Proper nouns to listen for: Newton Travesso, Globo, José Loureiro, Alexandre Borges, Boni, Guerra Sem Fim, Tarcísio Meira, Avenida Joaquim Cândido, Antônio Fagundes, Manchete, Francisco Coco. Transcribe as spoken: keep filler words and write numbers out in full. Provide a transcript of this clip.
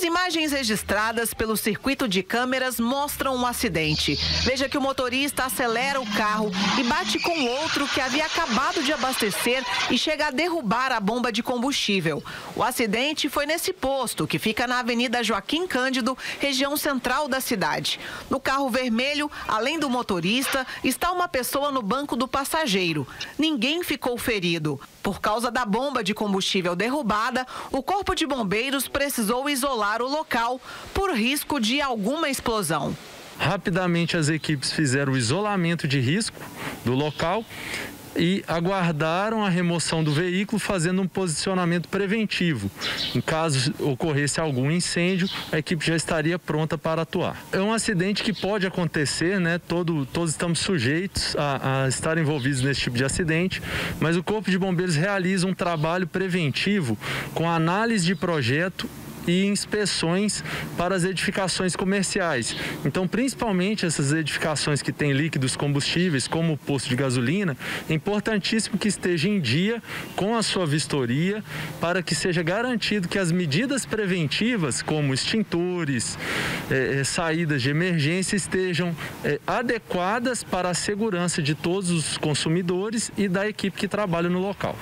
As imagens registradas pelo circuito de câmeras mostram um acidente. Veja que o motorista acelera o carro e bate com outro que havia acabado de abastecer e chega a derrubar a bomba de combustível. O acidente foi nesse posto, que fica na Avenida Joaquim Cândido, região central da cidade. No carro vermelho, além do motorista, está uma pessoa no banco do passageiro. Ninguém ficou ferido. Por causa da bomba de combustível derrubada, o Corpo de Bombeiros precisou isolar o local por risco de alguma explosão. Rapidamente as equipes fizeram o isolamento de risco do local e aguardaram a remoção do veículo, fazendo um posicionamento preventivo. Em caso ocorresse algum incêndio, a equipe já estaria pronta para atuar. É um acidente que pode acontecer, né? Todo, todos estamos sujeitos a, a estar envolvidos nesse tipo de acidente, mas o Corpo de Bombeiros realiza um trabalho preventivo com análise de projeto e inspeções para as edificações comerciais. Então, principalmente essas edificações que têm líquidos combustíveis, como o posto de gasolina, é importantíssimo que esteja em dia com a sua vistoria para que seja garantido que as medidas preventivas, como extintores, é, é, saídas de emergência, estejam é, adequadas para a segurança de todos os consumidores e da equipe que trabalha no local.